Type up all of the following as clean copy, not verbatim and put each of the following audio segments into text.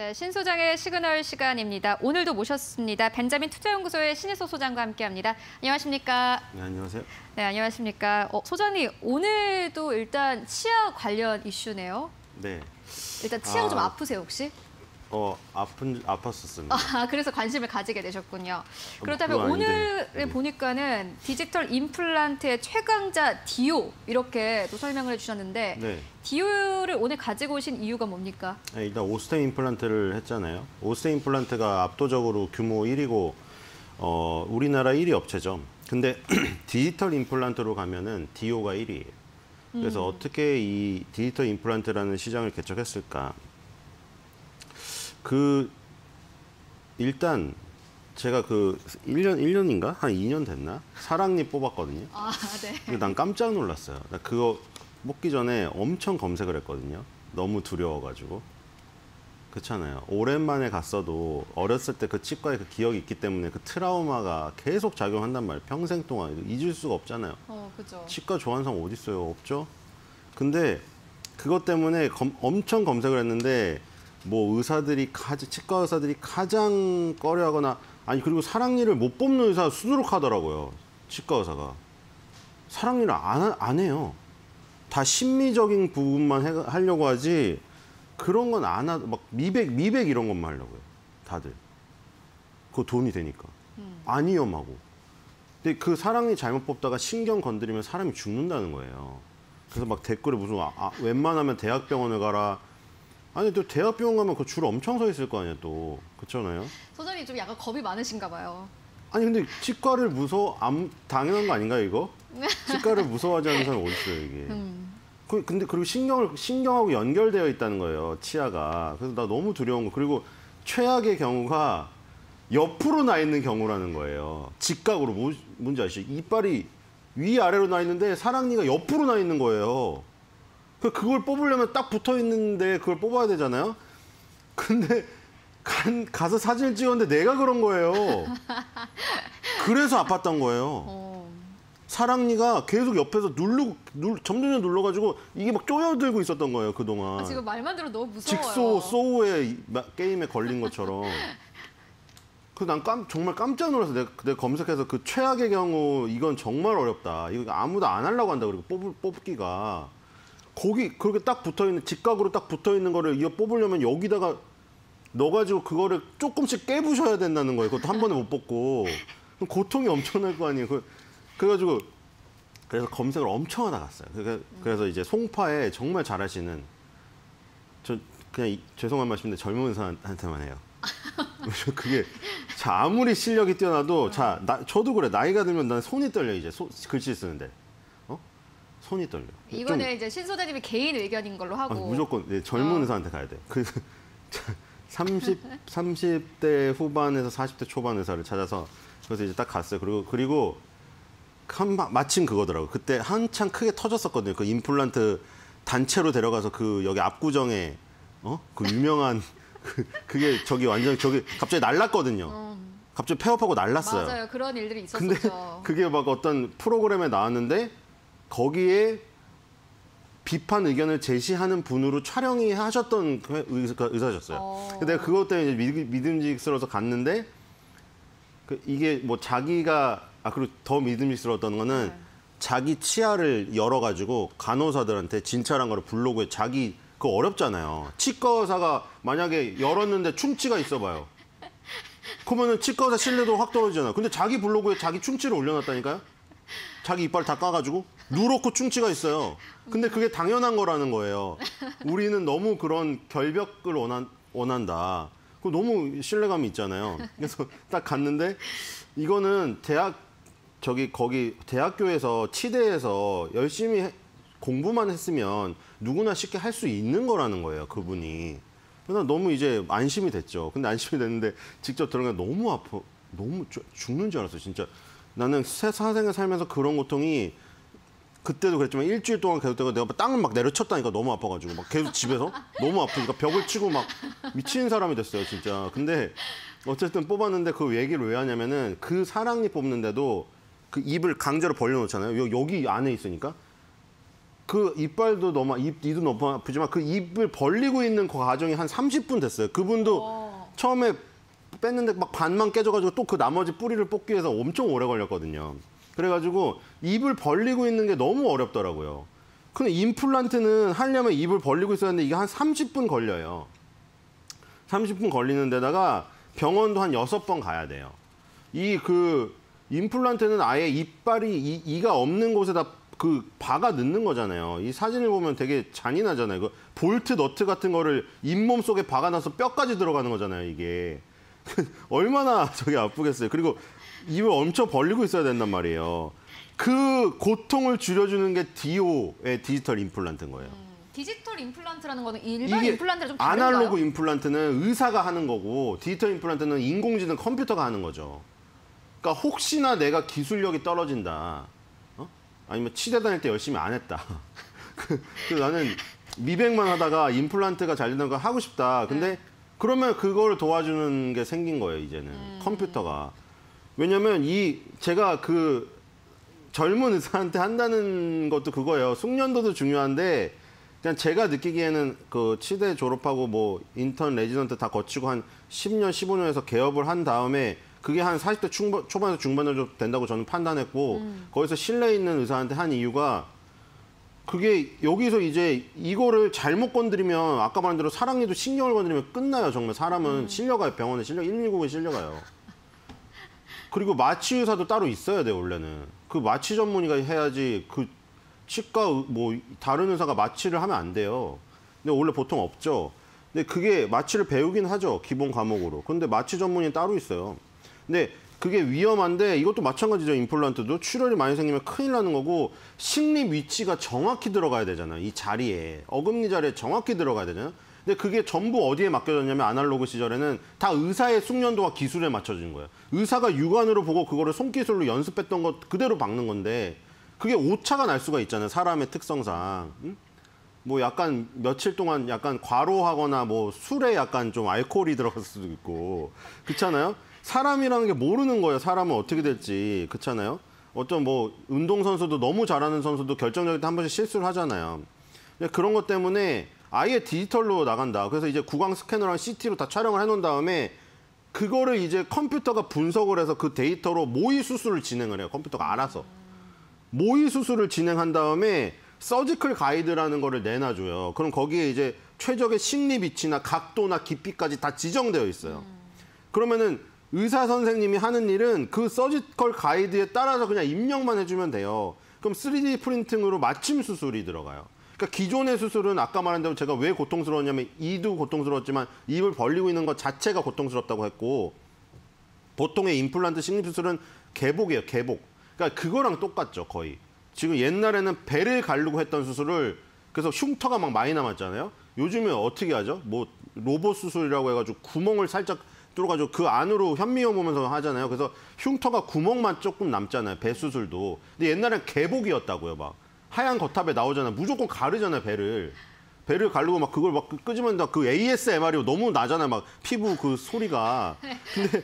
네, 신소장의 시그널 시간입니다. 오늘도 모셨습니다. 벤자민 투자연구소의 신일섭 소장과 함께합니다. 안녕하십니까? 네, 안녕하세요. 네, 안녕하십니까? 소장님, 오늘도 일단 치아 관련 이슈네요. 네. 일단 치아가 좀 아프세요, 혹시? 아팠었습니다. 아, 그래서 관심을 가지게 되셨군요. 그렇다면 오늘 네. 보니까는 디지털 임플란트의 최강자 디오 이렇게 또 설명을 해주셨는데 네. 디오를 오늘 가지고 오신 이유가 뭡니까? 네, 일단 오스테 임플란트를 했잖아요. 오스테 임플란트가 압도적으로 규모 1위고 우리나라 1위 업체죠. 근데 디지털 임플란트로 가면은 디오가 1위예요. 그래서 어떻게 이 디지털 임플란트라는 시장을 개척했을까? 일단 제가 1년인가? 한 2년 됐나? 사랑니 뽑았거든요. 아, 네. 근데 난 깜짝 놀랐어요. 나 그거 뽑기 전에 엄청 검색을 했거든요. 너무 두려워가지고. 그렇잖아요. 오랜만에 갔어도 어렸을 때 그 치과의 그 기억이 있기 때문에 그 트라우마가 계속 작용한단 말이에요. 평생 동안. 잊을 수가 없잖아요. 그죠. 치과 조한상 어디 있어요? 없죠? 근데 그것 때문에 엄청 검색을 했는데 뭐 의사들이 치과 의사들이 가장 꺼려하거나 아니 그리고 사랑니를 못 뽑는 의사 수두룩하더라고요. 치과 의사가 사랑니를 안 해요. 다 심미적인 부분만 하려고 하지 그런 건 안 하고 막 미백 이런 것만 하려고요. 다들 그거 돈이 되니까 안 위험하고. 근데 그 사랑니 잘못 뽑다가 신경 건드리면 사람이 죽는다는 거예요. 그래서 막 댓글에 무슨 웬만하면 대학병원을 가라. 아니 또 대학병원 가면 그 줄 엄청 서 있을 거 아니에요 또. 그렇잖아요. 소장님 좀 약간 겁이 많으신가 봐요. 아니 근데 치과를 당연한 거 아닌가요 이거? 치과를 무서워하지 않는 사람이 어디 있어요 이게. 근데 그리고 신경하고 연결되어 있다는 거예요 치아가. 그래서 나 너무 두려운 거. 그리고 최악의 경우가 옆으로 나 있는 경우라는 거예요. 직각으로. 뭔지 아시죠? 이빨이 위아래로 나 있는데 사랑니가 옆으로 나 있는 거예요. 그걸 뽑으려면 딱 붙어 있는데 그걸 뽑아야 되잖아요. 근데 가서 사진을 찍었는데 내가 그런 거예요. 그래서 아팠던 거예요. 사랑니가 계속 옆에서 점점 눌러가지고 이게 막 쪼여들고 있었던 거예요 그동안. 지금 말만 들어도 너무 무서워요. 직소 소우의 게임에 걸린 것처럼. 그래서 난 정말 깜짝 놀라서 내가 검색해서 그 최악의 경우 이건 정말 어렵다. 이거 아무도 안 하려고 한다. 그리고 뽑기가. 거기 그렇게 딱 붙어있는 직각으로 딱 붙어있는 거를 이거 뽑으려면 여기다가 넣어가지고 그거를 조금씩 깨부셔야 된다는 거예요. 그것도 한 번에 못 뽑고. 고통이 엄청날 거 아니에요. 그래서 검색을 엄청 하다 갔어요. 그래서 이제 송파에 정말 잘하시는 저 그냥 죄송한 말씀인데 젊은 의사한테만 해요. 그게 아무리 실력이 뛰어나도 저도 그래. 나이가 들면 난 손이 떨려 이제 글씨 쓰는데. 손이 떨려. 이거는 이제 신 소장님이 개인 의견인 걸로 하고. 무조건 네, 젊은 의사한테 가야 돼. 30대 후반에서 40대 초반 의사를 찾아서 그래서 이제 딱 갔어요. 그리고 마침 그거더라고. 그때 한창 크게 터졌었거든요. 그 임플란트 단체로 데려가서 그 여기 압구정에 그 유명한 그게 저기 갑자기 날랐거든요. 갑자기 폐업하고 날랐어요. 맞아요. 그런 일들이 있었죠. 근데 그게 막 어떤 프로그램에 나왔는데. 거기에 비판 의견을 제시하는 분으로 촬영이 하셨던 의사셨어요. 근데 내가 그것 때문에 이제 믿음직스러워서 갔는데 이게 뭐 자기가 그리고 더 믿음직스러웠던 거는 자기 치아를 열어가지고 간호사들한테 진찰한 거를 블로그에 그거 어렵잖아요. 치과 의사가 만약에 열었는데 충치가 있어봐요. 그러면은 치과 의사 신뢰도 확 떨어지잖아요. 근데 자기 블로그에 자기 충치를 올려놨다니까요. 자기 이빨 다 까가지고 누렇고 충치가 있어요. 근데 그게 당연한 거라는 거예요. 우리는 너무 그런 결벽을 원한다. 그거 너무 신뢰감이 있잖아요. 그래서 딱 갔는데 이거는 대학교에서 치대에서 열심히 공부만 했으면 누구나 쉽게 할 수 있는 거라는 거예요. 그분이. 그래서 너무 이제 안심이 됐죠. 근데 안심이 됐는데 직접 들어가면 너무 아파. 너무 죽는 줄 알았어요. 진짜. 나는 사생을 살면서 그런 고통이 그때도 그랬지만 일주일 동안 계속되고 내가 땅을 막 내려쳤다니까 너무 아파가지고 막 계속 집에서 너무 아프니까 벽을 치고 막 미친 사람이 됐어요 진짜. 근데 어쨌든 뽑았는데 그 얘기를 왜 하냐면은 그 사랑니 뽑는데도 그 입을 강제로 벌려놓잖아요. 여기 안에 있으니까 그 이빨도 너무 이도 너무 아프지만 그 입을 벌리고 있는 그 과정이 한 30분 됐어요. 그분도 처음에 뺐는데 막 반만 깨져가지고 또 그 나머지 뿌리를 뽑기 위해서 엄청 오래 걸렸거든요. 그래가지고 입을 벌리고 있는 게 너무 어렵더라고요. 근데 임플란트는 하려면 입을 벌리고 있어야 하는데 이게 한 30분 걸려요. 30분 걸리는 데다가 병원도 한 6번 가야 돼요. 임플란트는 아예 이빨이 이가 없는 곳에다 박아 넣는 거잖아요. 이 사진을 보면 되게 잔인하잖아요. 그 볼트 너트 같은 거를 잇몸 속에 박아놔서 뼈까지 들어가는 거잖아요, 이게. 얼마나 저게 아프겠어요. 그리고 입을 엄청 벌리고 있어야 된단 말이에요. 그 고통을 줄여주는 게 DO의 디지털 임플란트인 거예요. 디지털 임플란트라는 거는 일반 임플란트랑 좀 다른가요? 아날로그 임플란트는 의사가 하는 거고 디지털 임플란트는 인공지능 컴퓨터가 하는 거죠. 그러니까 혹시나 내가 기술력이 떨어진다. 아니면 치대 다닐 때 열심히 안 했다. 그래서 나는 미백만 하다가 임플란트가 잘 된다는 걸 하고 싶다. 근데 그러면 그걸 도와주는 게 생긴 거예요, 이제는. 컴퓨터가. 왜냐면 제가 그 젊은 의사한테 한다는 것도 그거예요. 숙련도도 중요한데 그냥 제가 느끼기에는 그 치대 졸업하고 뭐 인턴, 레지던트 다 거치고 한 10년, 15년에서 개업을 한 다음에 그게 한 40대 초반에서 중반 정도 된다고 저는 판단했고 거기서 신뢰 있는 의사한테 한 이유가 그게 여기서 이제 이거를 잘못 건드리면 아까 말한 대로 사랑니도 신경을 건드리면 끝나요. 정말 사람은 실려가요. 병원에 실려 119에 실려가요. 그리고 마취 의사도 따로 있어야 돼요. 원래는 그 마취 전문의가 해야지 그 치과 뭐 다른 의사가 마취를 하면 안 돼요. 근데 원래 보통 없죠. 근데 그게 마취를 배우긴 하죠. 기본 과목으로. 근데 마취 전문의는 따로 있어요. 근데 그게 위험한데 이것도 마찬가지죠. 임플란트도 출혈이 많이 생기면 큰일 나는 거고 식립 위치가 정확히 들어가야 되잖아요. 이 자리에. 어금니 자리에 정확히 들어가야 되잖아요. 근데 그게 전부 어디에 맡겨졌냐면 아날로그 시절에는 다 의사의 숙련도와 기술에 맞춰진 거예요. 의사가 육안으로 보고 그거를 손기술로 연습했던 것 그대로 박는 건데 그게 오차가 날 수가 있잖아요. 사람의 특성상. 뭐 약간 며칠 동안 약간 과로하거나 뭐 술에 약간 좀 알코올이 들어갔을 수도 있고 그렇잖아요. 사람이라는 게 모르는 거예요. 사람은 어떻게 될지. 그렇잖아요. 어떤 뭐 운동선수도 너무 잘하는 선수도 결정적일 때 한 번씩 실수를 하잖아요. 그런 것 때문에 아예 디지털로 나간다. 그래서 이제 구강 스캐너랑 CT로 다 촬영을 해놓은 다음에 그거를 이제 컴퓨터가 분석을 해서 그 데이터로 모의 수술을 진행을 해요. 컴퓨터가 알아서. 모의 수술을 진행한 다음에 서지컬 가이드라는 거를 내놔줘요. 그럼 거기에 이제 최적의 식립 위치나 각도나 깊이까지 다 지정되어 있어요. 그러면은 의사 선생님이 하는 일은 그 서지컬 가이드에 따라서 그냥 입력만 해주면 돼요. 그럼 3D 프린팅으로 마침 수술이 들어가요. 그러니까 기존의 수술은 아까 말한 대로 제가 왜 고통스러웠냐면 이도 고통스러웠지만 입을 벌리고 있는 것 자체가 고통스럽다고 했고 보통의 임플란트 식립 수술은 개복이에요. 개복. 그러니까 그거랑 똑같죠. 거의. 지금 옛날에는 배를 가르고 했던 수술을 그래서 흉터가 막 많이 남았잖아요. 요즘에 어떻게 하죠? 뭐 로봇 수술이라고 해가지고 구멍을 살짝 뚫어가지고 그 안으로 현미경 보면서 하잖아요. 그래서 흉터가 구멍만 조금 남잖아요. 배 수술도. 근데 옛날엔 개복이었다고요. 막 하얀 거탑에 나오잖아요. 무조건 가르잖아요. 배를 가르고 막 그걸 막 끄지면 다 그 ASMR이 너무 나잖아요. 막 피부 그 소리가. 근데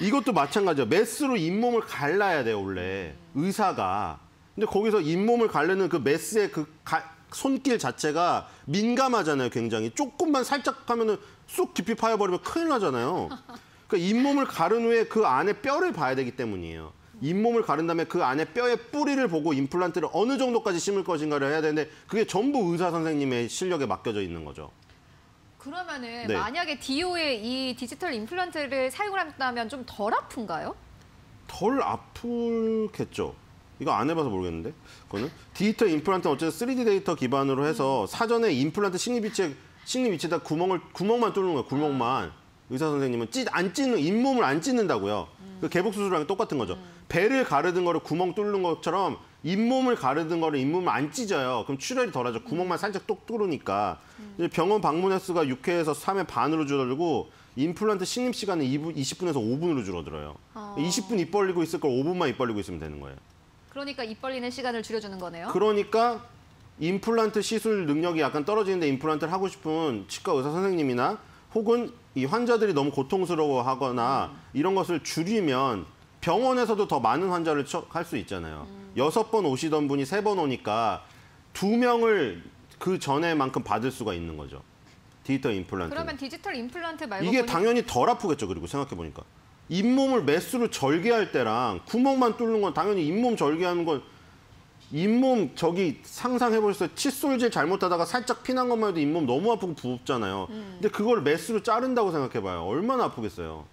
이것도 마찬가지예요. 메스로 잇몸을 갈라야 돼요. 원래 의사가. 근데 거기서 잇몸을 갈르는 그 메스의 그 손길 자체가 민감하잖아요. 굉장히. 조금만 살짝 하면은 쑥 깊이 파여버리면 큰일 나잖아요. 그러니까 잇몸을 가른 후에 그 안에 뼈를 봐야 되기 때문이에요. 잇몸을 가른 다음에 그 안에 뼈의 뿌리를 보고 임플란트를 어느 정도까지 심을 것인가를 해야 되는데 그게 전부 의사 선생님의 실력에 맡겨져 있는 거죠. 그러면은 네. 만약에 DO의 이 디지털 임플란트를 사용을 한다면 좀 덜 아픈가요? 덜 아프겠죠. 이거 안 해봐서 모르겠는데. 그거는 디지털 임플란트는 어쨌든 3D 데이터 기반으로 해서 사전에 임플란트 식립 위치에다 구멍만 뚫는 거예요. 구멍만. 의사 선생님은 잇몸을 안 찢는다고요. 그 개복 수술이랑 똑같은 거죠. 배를 가르든 거를 구멍 뚫는 것처럼 잇몸을 가르든 거를 잇몸을 안 찢어요. 그럼 출혈이 덜하죠. 구멍만 살짝 똑 뚫으니까. 병원 방문 횟수가 6회에서 3회 반으로 줄어들고 임플란트 식립 시간은 20분에서 5분으로 줄어들어요. 20분 입 벌리고 있을 걸 5분만 입 벌리고 있으면 되는 거예요. 그러니까 입 벌리는 시간을 줄여주는 거네요. 그러니까 임플란트 시술 능력이 약간 떨어지는데 임플란트를 하고 싶은 치과 의사 선생님이나 혹은 이 환자들이 너무 고통스러워하거나 이런 것을 줄이면 병원에서도 더 많은 환자를 할 수 있잖아요. 6번 오시던 분이 3번 오니까 두 명을 그 전에만큼 받을 수가 있는 거죠. 디지털 임플란트. 그러면 디지털 임플란트 말고 이게 당연히 덜 아프겠죠. 그리고 생각해 보니까 잇몸을 메스로 절개할 때랑 구멍만 뚫는 건 당연히 잇몸 절개하는 건 잇몸 저기 상상해 보셨어요? 칫솔질 잘못하다가 살짝 피난 것만 해도 잇몸 너무 아프고 부었잖아요. 근데 그걸 메스로 자른다고 생각해 봐요. 얼마나 아프겠어요.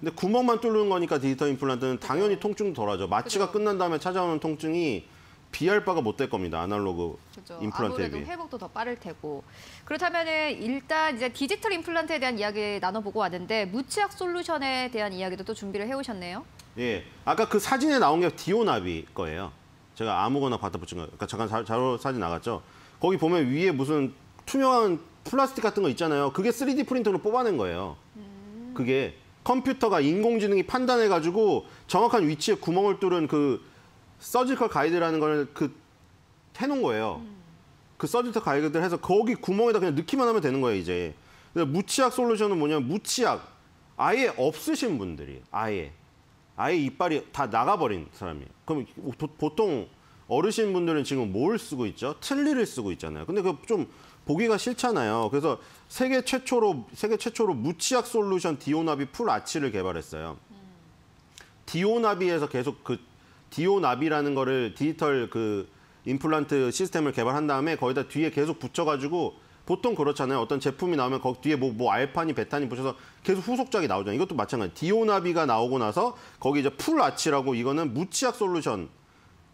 근데 구멍만 뚫는 거니까 디지털 임플란트는 당연히 통증도 덜하죠. 마취가 끝난 다음에 찾아오는 통증이 비할 바가 못 될 겁니다. 아날로그 그렇죠. 임플란트에 비해. 회복도 더 빠를 테고. 그렇다면은 일단 이제 디지털 임플란트에 대한 이야기 나눠보고 왔는데 무치약 솔루션에 대한 이야기도 또 준비를 해오셨네요. 예, 아까 그 사진에 나온 게 디오나비 거예요. 제가 아무거나 갖다 붙인 거. 그러니까 잠깐 자료 사진 나갔죠. 거기 보면 위에 무슨 투명한 플라스틱 같은 거 있잖아요. 그게 3D 프린터로 뽑아낸 거예요. 그게 컴퓨터가 인공지능이 판단해가지고 정확한 위치에 구멍을 뚫은 그 서지컬 가이드라는 걸 그 해놓은 거예요. 그 서지컬 가이드를 해서 거기 구멍에다 그냥 넣기만 하면 되는 거예요, 이제. 무치약 솔루션은 뭐냐면 무치약 아예 없으신 분들이 아예 이빨이 다 나가버린 사람이에요. 그럼 보통 어르신분들은 지금 뭘 쓰고 있죠? 틀니를 쓰고 있잖아요. 근데 그 좀 보기가 싫잖아요. 그래서 세계 최초로 무치약 솔루션 디오나비 풀 아치를 개발했어요. 디오나비에서 계속 그 디오나비라는 거를 디지털 그 임플란트 시스템을 개발한 다음에 거기다 뒤에 계속 붙여가지고 보통 그렇잖아요. 어떤 제품이 나오면 거기 뒤에 뭐 알판이 베탄이 붙여서 계속 후속작이 나오잖아요. 이것도 마찬가지. 디오나비가 나오고 나서 거기 이제 풀아치라고 이거는 무치약 솔루션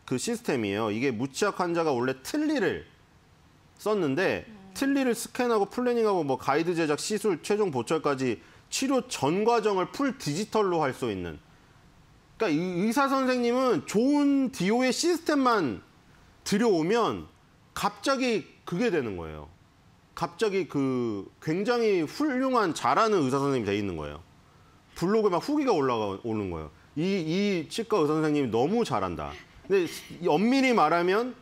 그 시스템이에요. 이게 무치약 환자가 원래 틀니를 썼는데 틀니를 스캔하고 플래닝하고 뭐 가이드 제작, 시술, 최종 보철까지 치료 전 과정을 풀 디지털로 할 수 있는. 그러니까 의사 선생님은 좋은 디오의 시스템만 들여오면 갑자기 그게 되는 거예요. 갑자기 그 굉장히 훌륭한 잘하는 의사 선생님이 돼 있는 거예요. 블로그에 막 후기가 올라오는 거예요. 이 치과 의사 선생님이 너무 잘한다. 근데 엄밀히 말하면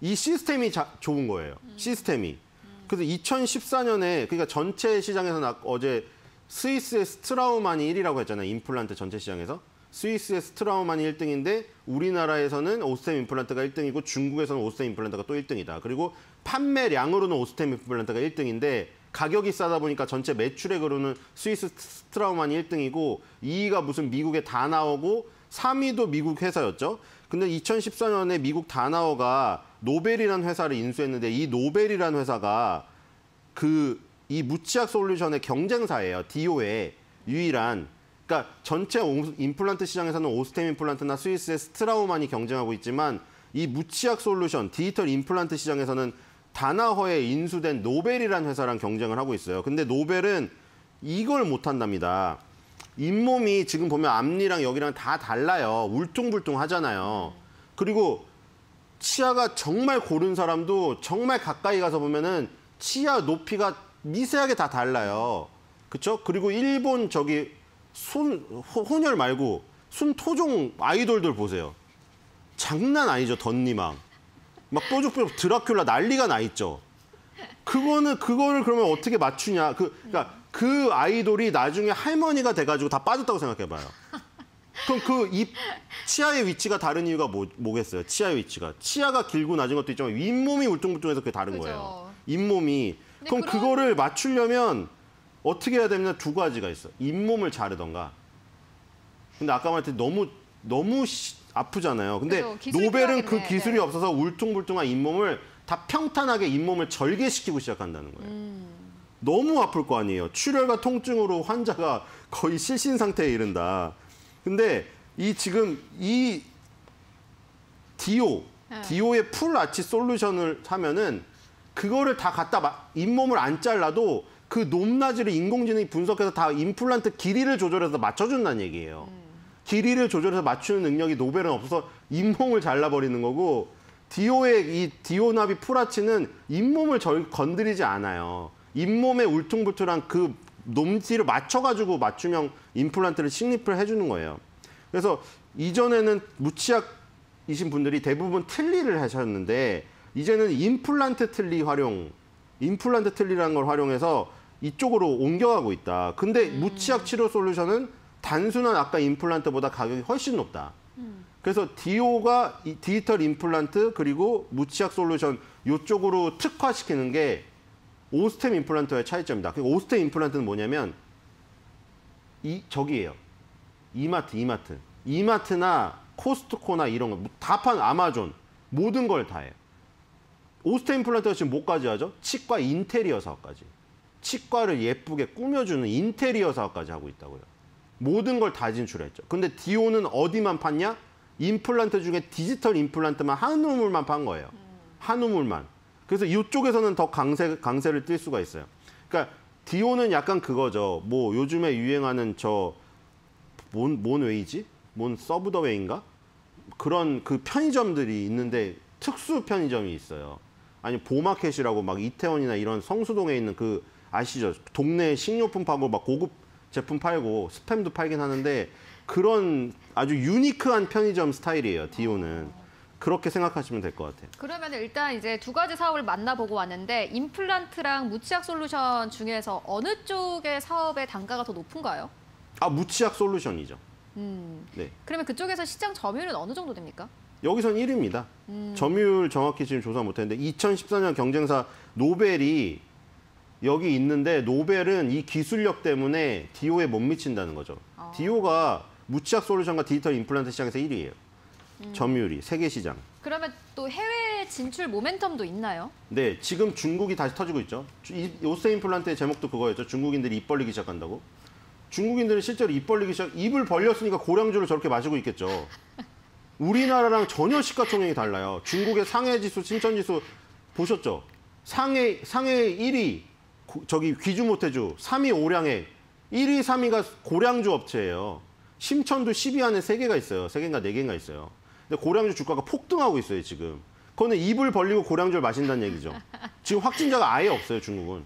이 시스템이 좋은 거예요. 시스템이. 그래서 2014년에 그러니까 전체 시장에서 어제 스위스의 스트라우만이 1위라고 했잖아요. 임플란트 전체 시장에서. 스위스의 스트라우만이 1등인데 우리나라에서는 오스템 임플란트가 1등이고 중국에서는 오스템 임플란트가 또 1등이다. 그리고 판매량으로는 오스템 임플란트가 1등인데 가격이 싸다 보니까 전체 매출액으로는 스위스 스트라우만이 1등이고 2위가 무슨 미국에 다 나오고 3위도 미국 회사였죠. 근데 2014년에 미국 다나오가 노벨이라는 회사를 인수했는데 이 노벨이라는 회사가 이 무치약 솔루션의 경쟁사예요. 디오의 유일한. 그러니까 전체 임플란트 시장에서는 오스템 임플란트나 스위스의 스트라우만이 경쟁하고 있지만 이 무치약 솔루션, 디지털 임플란트 시장에서는 다나허에 인수된 노벨이라는 회사랑 경쟁을 하고 있어요. 근데 노벨은 이걸 못한답니다. 잇몸이 지금 보면 앞니랑 여기랑 다 달라요. 울퉁불퉁하잖아요. 그리고 치아가 정말 고른 사람도 정말 가까이 가서 보면은 치아 높이가 미세하게 다 달라요. 그렇죠? 그리고 일본 저기 혼혈 말고 순토종 아이돌들 보세요. 장난 아니죠, 덧니망. 막 뾰족뾰족 드라큘라 난리가 나 있죠. 그거를 그러면 어떻게 맞추냐? 그 아이돌이 나중에 할머니가 돼가지고 다 빠졌다고 생각해봐요. 그럼 치아의 위치가 다른 이유가 뭐겠어요? 치아의 위치가. 치아가 길고 낮은 것도 있지만 윗몸이 울퉁불퉁해서 그게 다른 거예요. 잇몸이. 그럼 그거를 맞추려면 어떻게 해야 되냐? 두 가지가 있어요. 잇몸을 자르던가. 근데 아까 말했듯이 너무 아프잖아요. 근데 노벨은 그 기술이 없어서 울퉁불퉁한 잇몸을 다 평탄하게 잇몸을 절개시키고 시작한다는 거예요. 너무 아플 거 아니에요. 출혈과 통증으로 환자가 거의 실신 상태에 이른다. 근데 지금 이 디오의 풀 아치 솔루션을 하면은 그거를 다 갖다 잇몸을 안 잘라도 그 높낮이를 인공지능이 분석해서 다 임플란트 길이를 조절해서 맞춰준다는 얘기예요. 길이를 조절해서 맞추는 능력이 노벨은 없어서 잇몸을 잘라버리는 거고 디오의 이 디오나비 풀 아치는 잇몸을 건드리지 않아요. 잇몸의 울퉁불퉁한 그 높이를 맞춰가지고 맞춤형 임플란트를 식립을 해주는 거예요. 그래서 이전에는 무치약이신 분들이 대부분 틀니를 하셨는데 이제는 임플란트 틀니라는 걸 활용해서 이쪽으로 옮겨가고 있다. 근데 무치약 치료 솔루션은 단순한 아까 임플란트보다 가격이 훨씬 높다. 그래서 디오가 디지털 임플란트 그리고 무치약 솔루션 이쪽으로 특화시키는 게 오스템 임플란트와의 차이점입니다. 오스템 임플란트는 뭐냐면 저기예요. 이마트나 코스트코나 이런 거 다 파는 아마존 모든 걸 다 해요. 오스템 임플란트가 지금 뭐까지 하죠? 치과 인테리어 사업까지. 치과를 예쁘게 꾸며주는 인테리어 사업까지 하고 있다고요. 모든 걸 다 진출했죠. 근데 디오는 어디만 팠냐? 임플란트 중에 디지털 임플란트만 한 우물만 판 거예요. 한 우물만. 그래서 이쪽에서는 더 강세를 띨 수가 있어요. 그러니까 디오는 약간 그거죠. 뭐 요즘에 유행하는 뭔 웨이지? 뭔 서브 더 웨이인가? 그런 그 편의점들이 있는데 특수 편의점이 있어요. 아니 보마켓이라고 막 이태원이나 이런 성수동에 있는 그 아시죠? 동네 식료품 팔고 막 고급 제품 팔고 스팸도 팔긴 하는데 그런 아주 유니크한 편의점 스타일이에요. 디오는. 그렇게 생각하시면 될 것 같아요. 그러면 일단 이제 두 가지 사업을 만나보고 왔는데 임플란트랑 무치약 솔루션 중에서 어느 쪽의 사업의 단가가 더 높은가요? 무치약 솔루션이죠. 네. 그러면 그쪽에서 시장 점유율은 어느 정도 됩니까? 여기선 1위입니다. 점유율 정확히 지금 조사 못했는데 2014년 경쟁사 노벨이 여기 있는데 노벨은 이 기술력 때문에 디오에 못 미친다는 거죠. 디오가 무치약 솔루션과 디지털 임플란트 시장에서 1위예요. 점유율이 세계 시장. 그러면 또 해외 진출 모멘텀도 있나요? 네, 지금 중국이 다시 터지고 있죠. 오스템 임플란트의 제목도 그거였죠. 중국인들이 입 벌리기 시작한다고. 중국인들은 실제로 입을 벌렸으니까 고량주를 저렇게 마시고 있겠죠. 우리나라랑 전혀 시가총액이 달라요. 중국의 상해지수, 신천지수 보셨죠? 상해 1위, 저기 귀주모태주, 3위 오량액, 1위, 3위가 고량주 업체예요. 심천도 10위 안에 3개가 있어요. 3개인가 4개인가 있어요. 근데 고량주 주가가 폭등하고 있어요, 지금. 그거는 입을 벌리고 고량주를 마신다는 얘기죠. 지금 확진자가 아예 없어요, 중국은.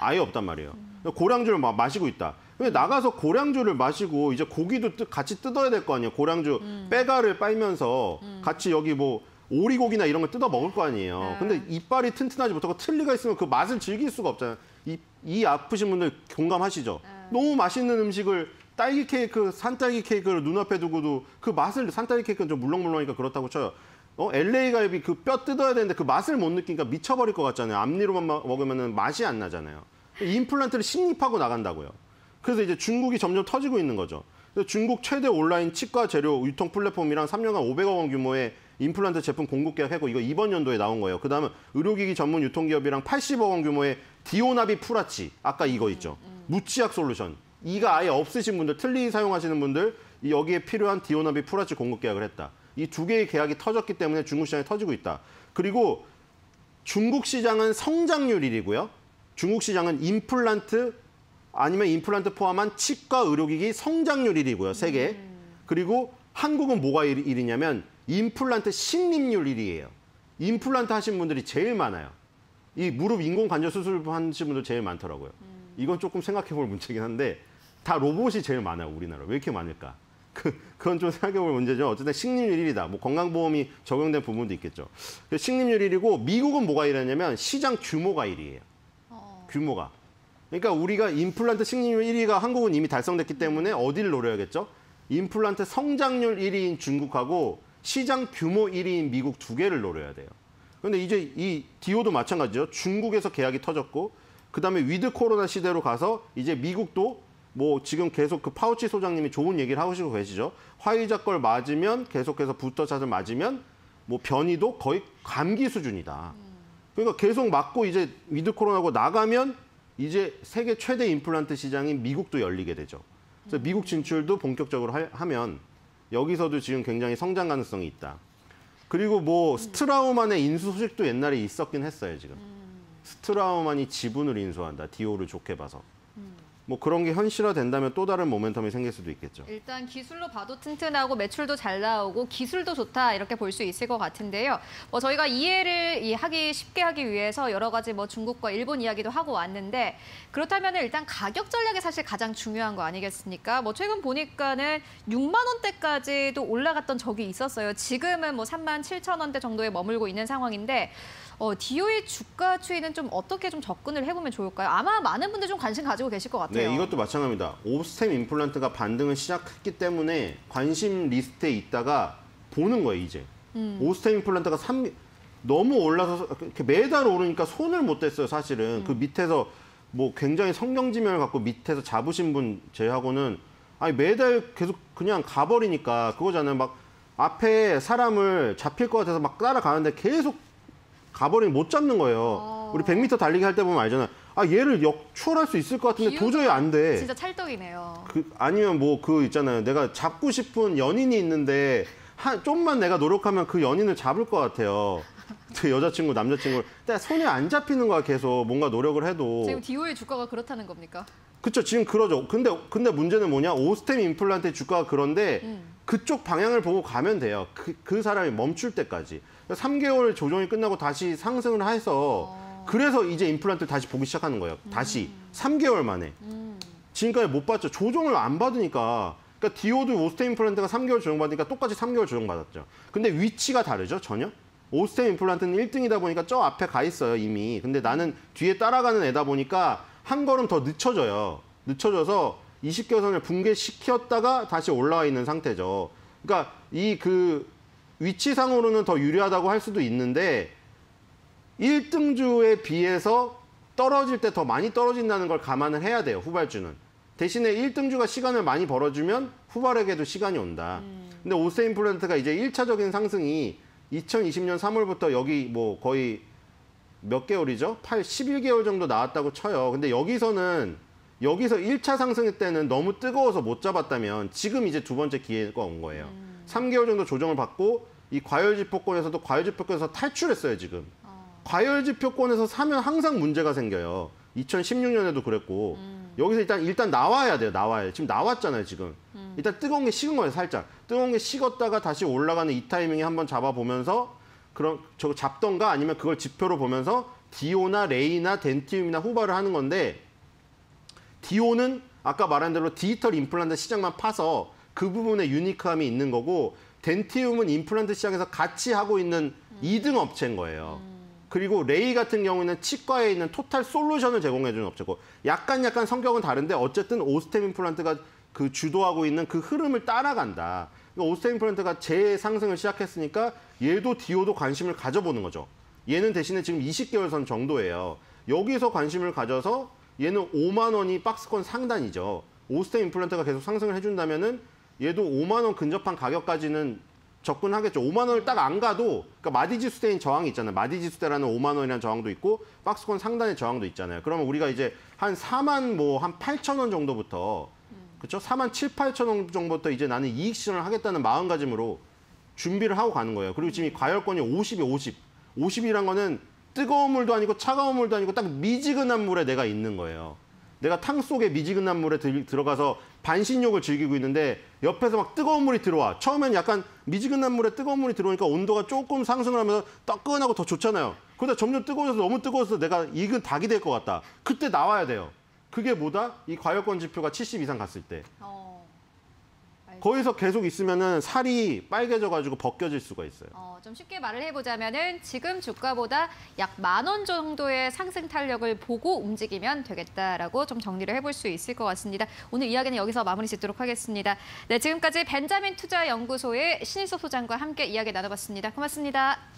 아예 없단 말이에요. 고량주를 막 마시고 있다. 근데 나가서 고량주를 마시고 이제 고기도 같이 뜯어야 될 거 아니에요. 고량주 빼가를 빨면서 같이 여기 뭐 오리고기나 이런 걸 뜯어 먹을 거 아니에요. 근데 이빨이 튼튼하지 못하고 틀니가 있으면 그 맛을 즐길 수가 없잖아요. 이 아프신 분들 공감하시죠? 너무 맛있는 음식을 딸기 케이크, 산딸기 케이크를 눈앞에 두고도 그 맛을, 산딸기 케이크는 좀 물렁물렁하니까 그렇다고 쳐요. LA 갈비 그 뼈 뜯어야 되는데 그 맛을 못 느끼니까 미쳐버릴 것 같잖아요. 앞니로만 먹으면 맛이 안 나잖아요. 임플란트를 식립하고 나간다고요. 그래서 이제 중국이 점점 터지고 있는 거죠. 중국 최대 온라인 치과 재료 유통 플랫폼이랑 3년간 500억 원 규모의 임플란트 제품 공급 계약했고 이거 이번 연도에 나온 거예요. 그다음에 의료기기 전문 유통기업이랑 80억 원 규모의 디오나비 풀 아치 아까 이거 있죠. 무치약 솔루션. 이가 아예 없으신 분들, 틀니 사용하시는 분들 여기에 필요한 디오나비 풀 아치 공급 계약을 했다. 이 두 개의 계약이 터졌기 때문에 중국 시장이 터지고 있다. 그리고 중국 시장은 성장률 1위고요. 중국 시장은 임플란트 포함한 치과 의료기기 성장률 1위고요. 세계. 그리고 한국은 뭐가 1위냐면 임플란트 식립률 1위예요. 임플란트 하신 분들이 제일 많아요. 이 무릎 인공관절 수술 하신 분들 제일 많더라고요. 이건 조금 생각해볼 문제긴 한데 다 로봇이 제일 많아요. 우리나라. 왜 이렇게 많을까? 그건 좀 생각해볼 문제죠. 어쨌든 식립률 1위다. 뭐 건강보험이 적용된 부분도 있겠죠. 식립률 1위고 미국은 뭐가 1위냐면 시장 규모가 1위예요. 규모가. 그러니까 우리가 임플란트 식립률 1위가 한국은 이미 달성됐기 때문에 어디를 노려야겠죠? 임플란트 성장률 1위인 중국하고 시장 규모 1위인 미국 두 개를 노려야 돼요. 그런데 이제 이 디오도 마찬가지죠. 중국에서 계약이 터졌고 그다음에 위드 코로나 시대로 가서 이제 미국도 뭐 지금 계속 그 파우치 소장님이 좋은 얘기를 하시고 계시죠. 화이자 걸 맞으면 계속해서 부스터샷을 맞으면 뭐 변이도 거의 감기 수준이다. 그러니까 계속 맞고 이제 위드 코로나고 나가면 이제 세계 최대 임플란트 시장인 미국도 열리게 되죠. 그래서 미국 진출도 본격적으로 하면 여기서도 지금 굉장히 성장 가능성이 있다. 그리고 뭐 스트라우만의 인수 소식도 옛날에 있었긴 했어요, 지금. 스트라우만이 지분을 인수한다, 디오를 좋게 봐서. 뭐 그런 게 현실화된다면 또 다른 모멘텀이 생길 수도 있겠죠. 일단 기술로 봐도 튼튼하고 매출도 잘 나오고 기술도 좋다 이렇게 볼 수 있을 것 같은데요. 저희가 이해를 쉽게 하기 위해서 여러 가지 뭐 중국과 일본 이야기도 하고 왔는데 그렇다면 일단 가격 전략이 사실 가장 중요한 거 아니겠습니까? 뭐 최근 보니까는 6만 원대까지도 올라갔던 적이 있었어요. 지금은 뭐 3만 7천 원대 정도에 머물고 있는 상황인데 디오의 주가 추이는 좀 어떻게 좀 접근을 해보면 좋을까요? 아마 많은 분들 좀 관심 가지고 계실 것 같아요. 네, 이것도 마찬가지입니다. 오스템 임플란트가 반등을 시작했기 때문에 관심 리스트에 있다가 보는 거예요, 이제. 오스템 임플란트가 너무 올라서 이렇게 매달 오르니까 손을 못 댔어요, 사실은. 그 밑에서 뭐 굉장히 성경지면을 갖고 밑에서 잡으신 분 제하고는 아니 매달 계속 그냥 가버리니까 그거잖아요. 막 앞에 사람을 잡힐 것 같아서 막 따라가는데 계속 가버리면 못 잡는 거예요. 아. 우리 100m 달리기 할 때 보면 알잖아요. 아, 얘를 역추월할 수 있을 것 같은데 도저히 안 돼. 진짜 찰떡이네요. 아니면 뭐 그 있잖아요. 내가 잡고 싶은 연인이 있는데 좀만 내가 노력하면 그 연인을 잡을 것 같아요. 여자친구, 남자친구를. 근데 손이 안 잡히는 거야, 계속. 뭔가 노력을 해도. 지금 디오의 주가가 그렇다는 겁니까? 그렇죠. 지금 그러죠. 근데 문제는 뭐냐? 오스템 임플란트의 주가가 그런데 그쪽 방향을 보고 가면 돼요. 그 사람이 멈출 때까지. 3개월 조정이 끝나고 다시 상승을 해서 그래서 이제 임플란트를 다시 보기 시작하는 거예요. 다시. 3개월 만에. 지금까지 못 봤죠. 조정을 안 받으니까. 그러니까 디오도 오스템 임플란트가 3개월 조정받으니까 똑같이 3개월 조정받았죠. 근데 위치가 다르죠, 전혀? 오스템 임플란트는 1등이다 보니까 저 앞에 가 있어요, 이미. 근데 나는 뒤에 따라가는 애다 보니까 한 걸음 더 늦춰져요. 늦춰져서 20개선을 붕괴시켰다가 다시 올라와 있는 상태죠. 그러니까 위치상으로는 더 유리하다고 할 수도 있는데 1등주에 비해서 떨어질 때 더 많이 떨어진다는 걸 감안을 해야 돼요, 후발주는. 대신에 1등주가 시간을 많이 벌어주면 후발에게도 시간이 온다. 근데 오스템 임플란트가 이제 1차적인 상승이 2020년 3월부터 여기 뭐 거의 몇 개월이죠? 11개월 정도 나왔다고 쳐요. 근데 여기서 1차 상승일 때는 너무 뜨거워서 못 잡았다면 지금 이제 두 번째 기회가 온 거예요. 3개월 정도 조정을 받고 이 과열지표권에서도 과열지표권에서 탈출했어요, 지금. 과열지표권에서 사면 항상 문제가 생겨요. 2016년에도 그랬고. 여기서 일단 나와야 돼요, 나와야. 지금 나왔잖아요, 지금. 일단 뜨거운 게 식은 거예요, 살짝. 뜨거운 게 식었다가 다시 올라가는 이 타이밍에 한번 잡아보면서 그럼 저거 잡던가 아니면 그걸 지표로 보면서 디오나 레이나 덴티움이나 후발을 하는 건데 디오는 아까 말한 대로 디지털 임플란트 시장만 파서 그 부분에 유니크함이 있는 거고 덴티움은 임플란트 시장에서 같이 하고 있는 2등 업체인 거예요. 그리고 레이 같은 경우에는 치과에 있는 토탈 솔루션을 제공해주는 업체고 약간 성격은 다른데 어쨌든 오스템 임플란트가 그 주도하고 있는 그 흐름을 따라간다. 오스템 임플란트가 재상승을 시작했으니까 얘도 디오도 관심을 가져보는 거죠. 얘는 대신에 지금 20개월선 정도예요. 여기서 관심을 가져서 얘는 5만 원이 박스권 상단이죠. 오스템 임플란트가 계속 상승을 해준다면은 얘도 5만 원 근접한 가격까지는 접근하겠죠. 5만 원을 딱 안 가도 그러니까 마디지수대인 저항이 있잖아요. 마디지수대라는 5만 원이라는 저항도 있고 박스권 상단의 저항도 있잖아요. 그러면 우리가 이제 한 4만 8천 원 정도부터 그렇죠? 4만 7, 8천 원 정도부터 이제 나는 이익 실현을 하겠다는 마음가짐으로 준비를 하고 가는 거예요. 그리고 지금 이 과열권이 50이란 거는 뜨거운 물도 아니고 차가운 물도 아니고 딱 미지근한 물에 내가 있는 거예요. 내가 탕 속에 미지근한 물에 들어가서 반신욕을 즐기고 있는데 옆에서 막 뜨거운 물이 들어와. 처음엔 약간 미지근한 물에 뜨거운 물이 들어오니까 온도가 조금 상승을 하면서 따끈하고 더 좋잖아요. 그러다 점점 뜨거워져서 너무 뜨거워서 내가 익은 닭이 될 것 같다. 그때 나와야 돼요. 그게 뭐다? 이 과열권 지표가 70 이상 갔을 때. 거기서 계속 있으면은 살이 빨개져가지고 벗겨질 수가 있어요. 좀 쉽게 말을 해보자면은 지금 주가보다 약 10,000원 정도의 상승 탄력을 보고 움직이면 되겠다라고 좀 정리를 해볼 수 있을 것 같습니다. 오늘 이야기는 여기서 마무리 짓도록 하겠습니다. 네, 지금까지 벤자민 투자연구소의 신일섭 소장과 함께 이야기 나눠봤습니다. 고맙습니다.